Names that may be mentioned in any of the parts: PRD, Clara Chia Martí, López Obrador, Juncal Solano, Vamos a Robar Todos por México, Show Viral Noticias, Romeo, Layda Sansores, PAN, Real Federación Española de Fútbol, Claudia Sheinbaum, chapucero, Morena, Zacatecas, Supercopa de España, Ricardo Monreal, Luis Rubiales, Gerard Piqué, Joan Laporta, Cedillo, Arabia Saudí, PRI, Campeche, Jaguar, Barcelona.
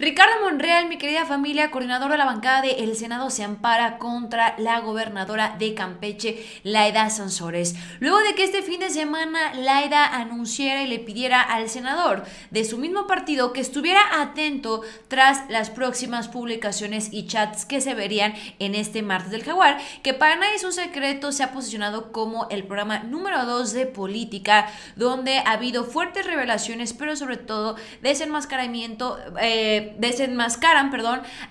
Ricardo Monreal, mi querida familia, coordinador de la bancada del Senado, se ampara contra la gobernadora de Campeche, Layda Sansores, luego de que este fin de semana Layda anunciara y le pidiera al senador de su mismo partido que estuviera atento tras las próximas publicaciones y chats que se verían en este martes del Jaguar, que para nadie es un secreto, se ha posicionado como el programa número 2 de política, donde ha habido fuertes revelaciones, pero sobre todo desenmascaran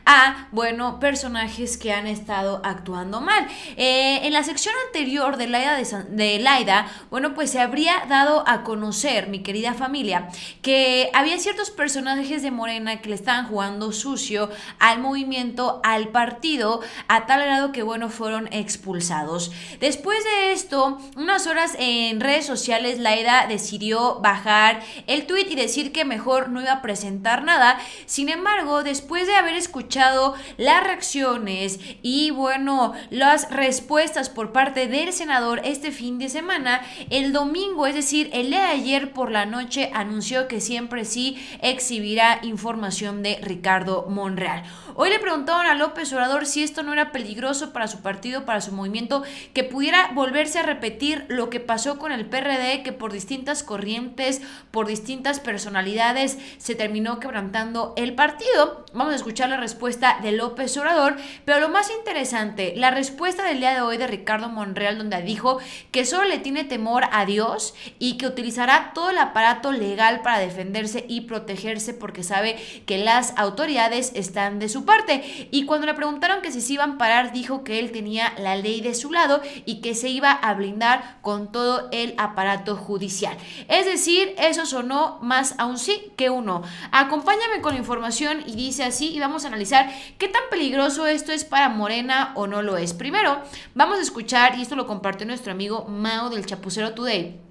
a, bueno, personajes que han estado actuando mal. En la sección anterior de Layda, bueno, pues se habría dado a conocer, mi querida familia, que había ciertos personajes de Morena que le estaban jugando sucio al movimiento, al partido, a tal grado que, bueno, fueron expulsados. Después de esto, unas horas en redes sociales, Layda decidió bajar el tweet y decir que mejor no iba a presentar nada. Sin embargo, después de haber escuchado las reacciones y, bueno, las respuestas por parte del senador este fin de semana, el domingo, es decir, el día de ayer por la noche, anunció que siempre sí exhibirá información de Ricardo Monreal. Hoy le preguntaron a López Obrador si esto no era peligroso para su partido, para su movimiento, que pudiera volverse a repetir lo que pasó con el PRD, que por distintas corrientes, por distintas personalidades, se terminó quebrantando el partido. Vamos a escuchar la respuesta de López Obrador, pero lo más interesante, la respuesta del día de hoy de Ricardo Monreal, donde dijo que solo le tiene temor a Dios y que utilizará todo el aparato legal para defenderse y protegerse, porque sabe que las autoridades están de su parte. Y cuando le preguntaron que si se iban a parar, dijo que él tenía la ley de su lado y que se iba a blindar con todo el aparato judicial. Es decir, eso sonó más a un sí que un no. Acompáñame con la información, y dice así, y vamos a analizar qué tan peligroso esto es para Morena o no lo es. Primero, vamos a escuchar, y esto lo compartió nuestro amigo Mao del Chapucero Today,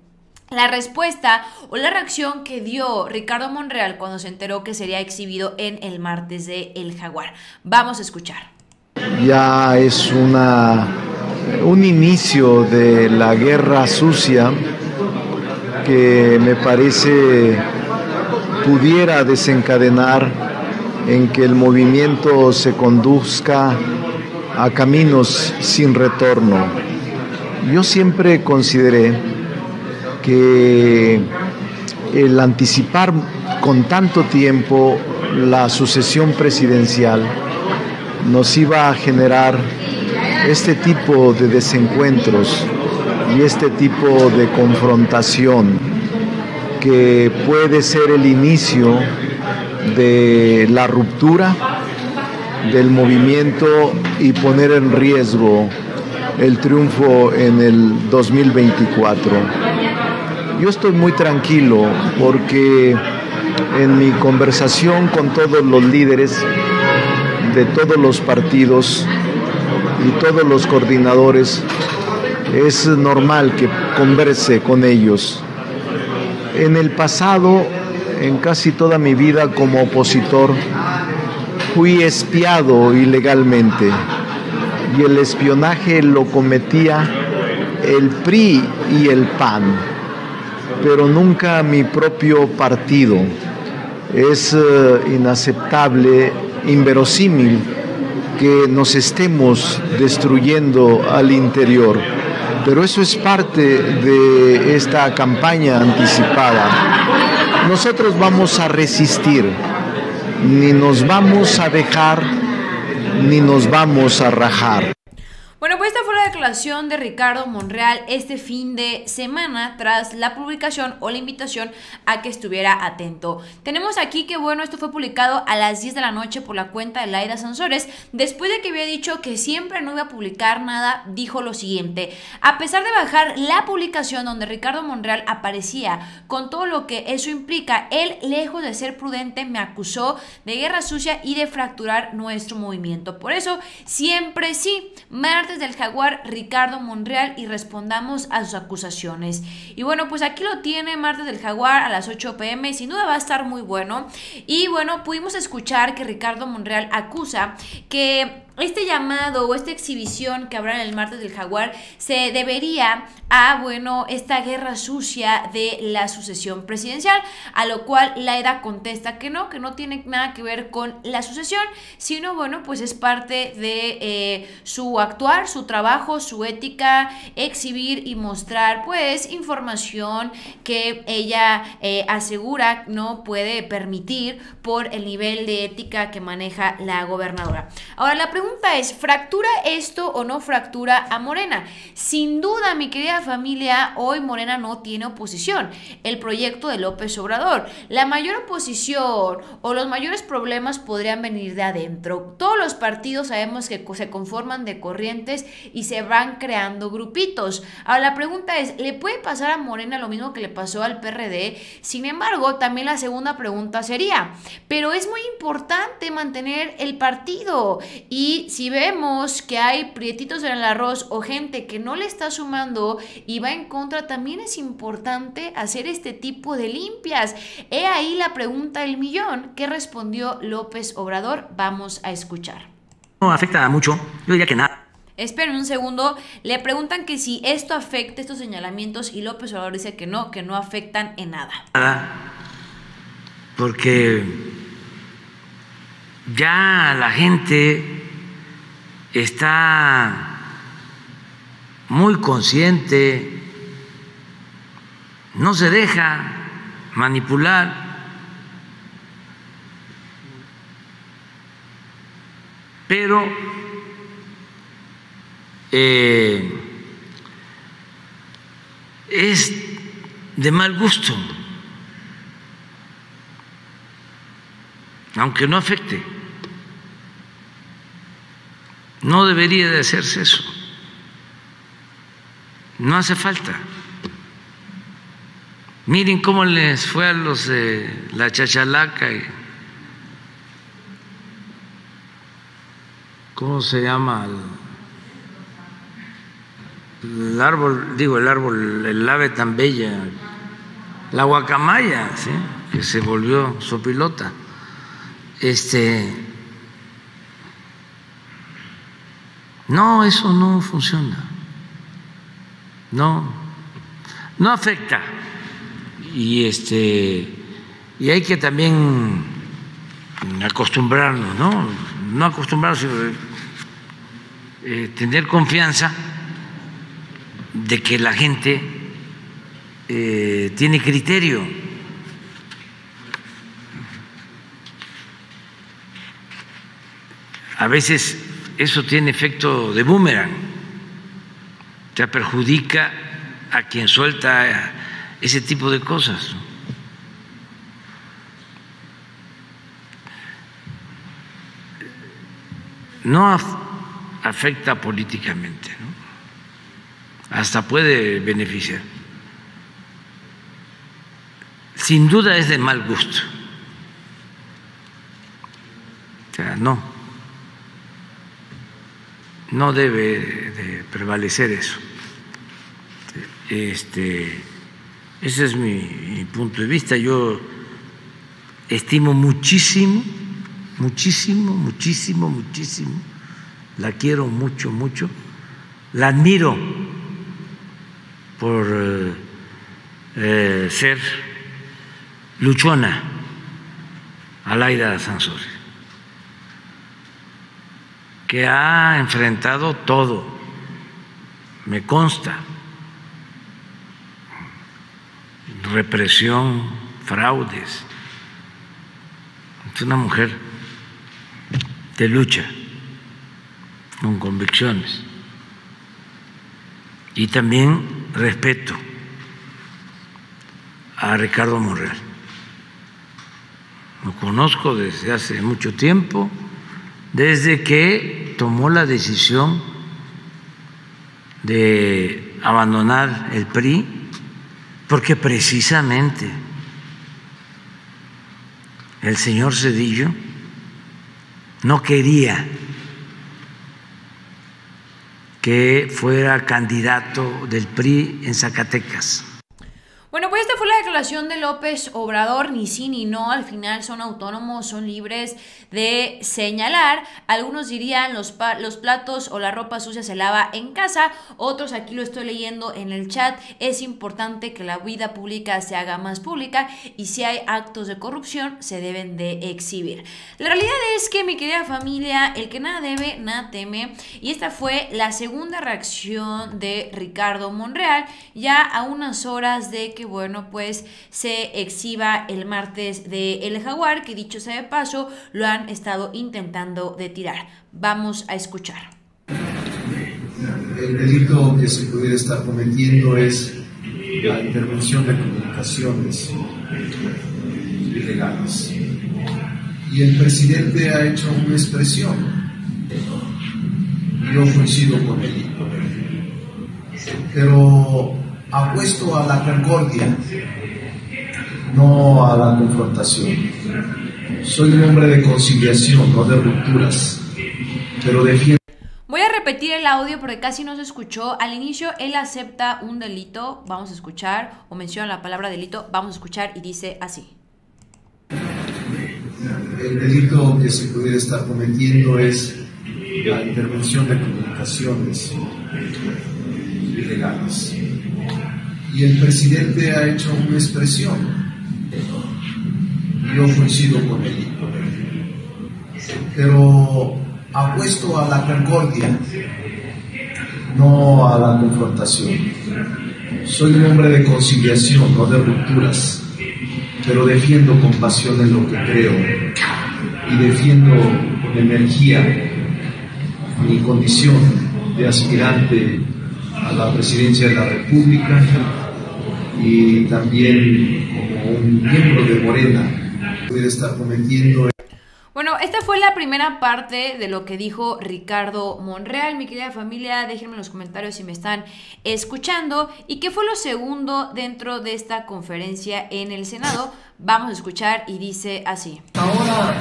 la respuesta o la reacción que dio Ricardo Monreal cuando se enteró que sería exhibido en el martes de El Jaguar. Vamos a escuchar. Ya es un inicio de la guerra sucia que me parece pudiera desencadenar en que el movimiento se conduzca a caminos sin retorno. Yo siempre consideré que el anticipar con tanto tiempo la sucesión presidencial nos iba a generar este tipo de desencuentros y este tipo de confrontación, que puede ser el inicio de la ruptura del movimiento y poner en riesgo el triunfo en el 2024. Yo estoy muy tranquilo porque en mi conversación con todos los líderes de todos los partidos y todos los coordinadores, es normal que converse con ellos. En el pasado, en casi toda mi vida como opositor, fui espiado ilegalmente, y el espionaje lo cometía el PRI y el PAN, pero nunca mi propio partido. Es inaceptable, inverosímil, que nos estemos destruyendo al interior. Pero eso es parte de esta campaña anticipada. Nosotros vamos a resistir, ni nos vamos a dejar, ni nos vamos a rajar. Bueno, pues esta fue la declaración de Ricardo Monreal este fin de semana tras la publicación o la invitación a que estuviera atento. Tenemos aquí que, bueno, esto fue publicado a las 10 de la noche por la cuenta de Layda Sansores. Después de que había dicho que siempre no iba a publicar nada, dijo lo siguiente: a pesar de bajar la publicación donde Ricardo Monreal aparecía con todo lo que eso implica, él, lejos de ser prudente, me acusó de guerra sucia y de fracturar nuestro movimiento. Por eso, siempre sí. Martes del Jaguar, Ricardo Monreal, y respondamos a sus acusaciones. Y bueno, pues aquí lo tiene, Martes del Jaguar a las 8 p.m, sin duda va a estar muy bueno. Y bueno, pudimos escuchar que Ricardo Monreal acusa que este llamado o esta exhibición que habrá en el martes del Jaguar se debería a, bueno, esta guerra sucia de la sucesión presidencial, a lo cual Layda contesta que no tiene nada que ver con la sucesión, sino, bueno, pues es parte de su actuar, su trabajo, su ética, exhibir y mostrar, pues, información que ella asegura no puede permitir por el nivel de ética que maneja la gobernadora. Ahora, la pregunta es, ¿fractura esto o no fractura a Morena? Sin duda, mi querida familia, hoy Morena no tiene oposición. El proyecto de López Obrador, la mayor oposición o los mayores problemas podrían venir de adentro. Todos los partidos sabemos que se conforman de corrientes y se van creando grupitos. Ahora, la pregunta es, ¿le puede pasar a Morena lo mismo que le pasó al PRD? Sin embargo, también la segunda pregunta sería, pero es muy importante mantener el partido, y si vemos que hay prietitos en el arroz o gente que no le está sumando y va en contra, también es importante hacer este tipo de limpias. He ahí la pregunta del millón que respondió López Obrador. Vamos a escuchar. No afecta mucho, yo diría que nada. Esperen un segundo, le preguntan que si esto afecta, estos señalamientos, y López Obrador dice que no afectan en nada. Porque ya la gente está muy consciente, no se deja manipular, pero es de mal gusto, aunque no afecte, no debería de hacerse eso, no hace falta. Miren cómo les fue a los de la Chachalaca y ¿cómo se llama? El árbol, digo, el ave tan bella, la guacamaya, ¿sí?, que se volvió sopilota. No, eso no funciona. No afecta. Y hay que también acostumbrarnos, no acostumbrarnos, sino tener confianza de que la gente tiene criterio. A veces eso tiene efecto de boomerang, o sea, perjudica a quien suelta ese tipo de cosas. No afecta políticamente, hasta puede beneficiar. Sin duda es de mal gusto. O sea, no debe de prevalecer eso. Ese es mi punto de vista. Yo estimo muchísimo, muchísimo, muchísimo, muchísimo. La quiero mucho, mucho. La admiro por ser luchona a Layda Sansores, que ha enfrentado todo, me consta, represión, fraudes. Es una mujer de lucha, con convicciones y también respeto a Ricardo Monreal. Lo conozco desde hace mucho tiempo, desde que tomó la decisión de abandonar el PRI, porque precisamente el señor Cedillo no quería que fuera candidato del PRI en Zacatecas. Bueno, pues esta fue la declaración relación de López Obrador, ni sí ni no, al final son autónomos, son libres de señalar. Algunos dirían los platos o la ropa sucia se lava en casa, otros, aquí lo estoy leyendo en el chat, es importante que la vida pública se haga más pública y si hay actos de corrupción se deben de exhibir. La realidad es que, mi querida familia, el que nada debe, nada teme, y esta fue la segunda reacción de Ricardo Monreal, ya a unas horas de que, bueno, pues se exhiba el martes de el Jaguar, que dicho sea de paso, lo han estado intentando de tirar. Vamos a escuchar. El delito que se pudiera estar cometiendo es la intervención de comunicaciones ilegales. Y el presidente ha hecho una expresión. Yo coincido con él. Pero apuesto a la concordia, no a la confrontación. Soy un hombre de conciliación, no de rupturas, pero defiendo. Voy a repetir el audio porque casi no se escuchó. Al inicio él acepta un delito, vamos a escuchar, o menciona la palabra delito, vamos a escuchar, y dice así. El delito que se pudiera estar cometiendo es la intervención de comunicaciones ilegales. Y el presidente ha hecho una expresión. Yo coincido con él. Pero apuesto a la concordia, no a la confrontación. Soy un hombre de conciliación, no de rupturas, pero defiendo con pasión en lo que creo y defiendo con energía mi condición de aspirante a la presidencia de la República y también como un miembro de Morena puede estar cometiendo. Bueno, esta fue la primera parte de lo que dijo Ricardo Monreal. Mi querida familia, déjenme en los comentarios si me están escuchando. ¿Y qué fue lo segundo dentro de esta conferencia en el Senado? Vamos a escuchar, y dice así. Ahora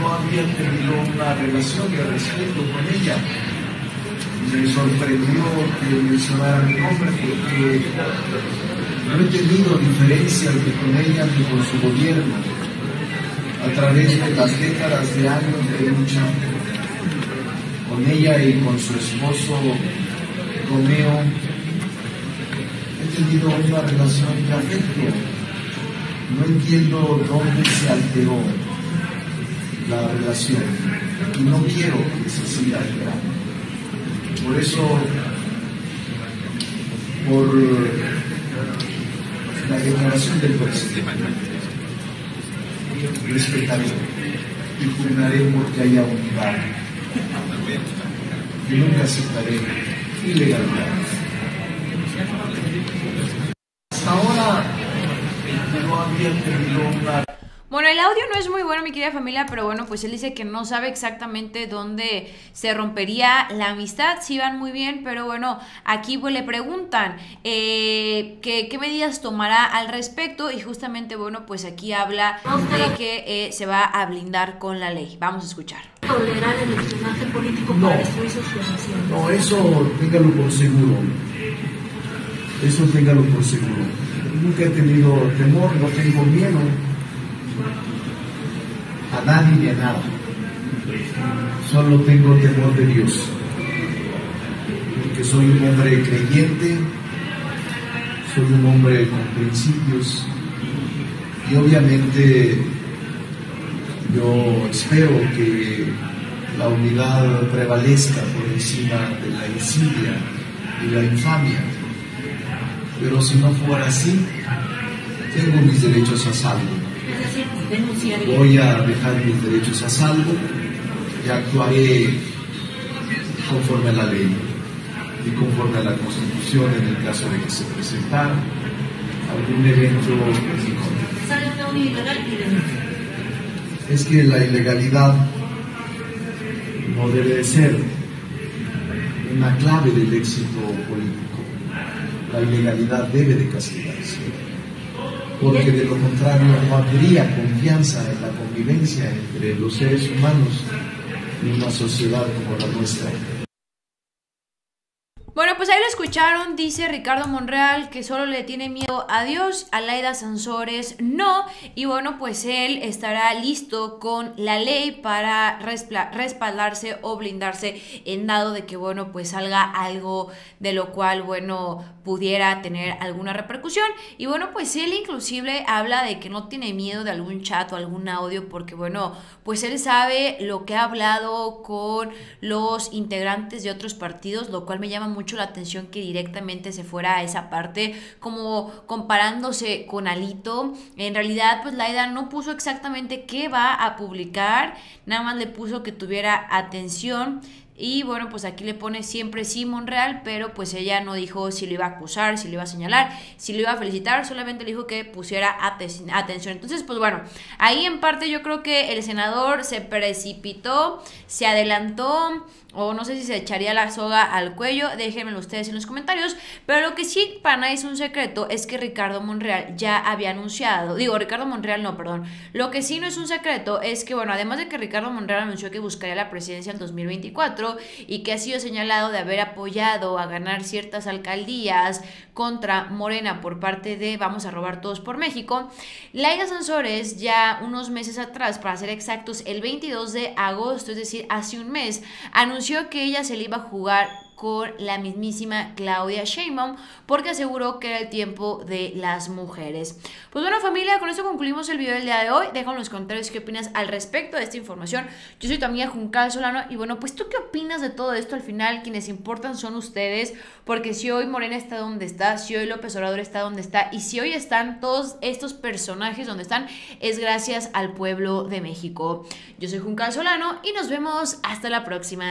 no había tenido una relación de respeto con ella. Me sorprendió que mencionara mi nombre porque no he tenido diferencias ni con ella ni con su gobierno. A través de las décadas de años de lucha con ella y con su esposo Romeo, he tenido una relación de afecto. No entiendo dónde se alteró la relación y no quiero que se siga alterando. Por eso, por la declaración del presidente, respetaré y juraré porque haya unidad, y nunca aceptaré ilegalidad. Hasta ahora no había tenido una... Bueno, el audio no es muy bueno, mi querida familia, pero bueno, pues él dice que no sabe exactamente dónde se rompería la amistad, sí van muy bien, pero bueno, aquí pues le preguntan qué medidas tomará al respecto, y justamente, bueno, pues aquí habla de que se va a blindar con la ley. Vamos a escuchar. ¿Tolerar el espionaje político para destruir sus relaciones? No, eso téngalo por seguro, eso téngalo por seguro. Nunca he tenido temor, no tengo miedo a nadie ni a nada, solo tengo temor de Dios, porque soy un hombre creyente, soy un hombre con principios, y obviamente yo espero que la unidad prevalezca por encima de la insidia y la infamia, pero si no fuera así, tengo mis derechos a salvo. Voy a dejar mis derechos a salvo y actuaré conforme a la ley y conforme a la Constitución en el caso de que se presentara algún evento ilegal. Es que la ilegalidad no debe de ser una clave del éxito político. La ilegalidad debe de castigarse, porque de lo contrario no habría confianza en la convivencia entre los seres humanos en una sociedad como la nuestra. Bueno, pues ahí lo escucharon, dice Ricardo Monreal que solo le tiene miedo a Dios, a Layda Sansores no, y bueno, pues él estará listo con la ley para respaldarse o blindarse en dado de que, bueno, pues salga algo de lo cual, bueno, pudiera tener alguna repercusión. Y bueno, pues él inclusive habla de que no tiene miedo de algún chat o algún audio porque, bueno, pues él sabe lo que ha hablado con los integrantes de otros partidos, lo cual me llama mucho la atención que directamente se fuera a esa parte, como comparándose con Alito. En realidad, pues Layda no puso exactamente qué va a publicar, nada más le puso que tuviera atención. Y bueno, pues aquí le pone siempre sí Monreal, pero pues ella no dijo si lo iba a acusar, si lo iba a señalar, si lo iba a felicitar, solamente le dijo que pusiera atención. Entonces, pues bueno, ahí en parte yo creo que el senador se precipitó, se adelantó, o no sé si se echaría la soga al cuello, déjenmelo ustedes en los comentarios. Pero lo que sí para nadie es un secreto es que Ricardo Monreal ya había anunciado, lo que sí no es un secreto es que, bueno, además de que Ricardo Monreal anunció que buscaría la presidencia en 2024, y que ha sido señalado de haber apoyado a ganar ciertas alcaldías contra Morena por parte de Vamos a Robar Todos por México, Layda Sansores ya unos meses atrás, para ser exactos, el 22 de agosto, es decir, hace un mes, anunció que ella se le iba a jugar con la mismísima Claudia Sheinbaum porque aseguró que era el tiempo de las mujeres. Pues bueno, familia, con esto concluimos el video del día de hoy. Deja en los comentarios qué opinas al respecto de esta información. Yo soy tu amiga Juncal Solano y bueno, pues tú qué opinas de todo esto. Al final quienes importan son ustedes, porque si hoy Morena está donde está, si hoy López Obrador está donde está y si hoy están todos estos personajes donde están, es gracias al pueblo de México. Yo soy Juncal Solano y nos vemos hasta la próxima.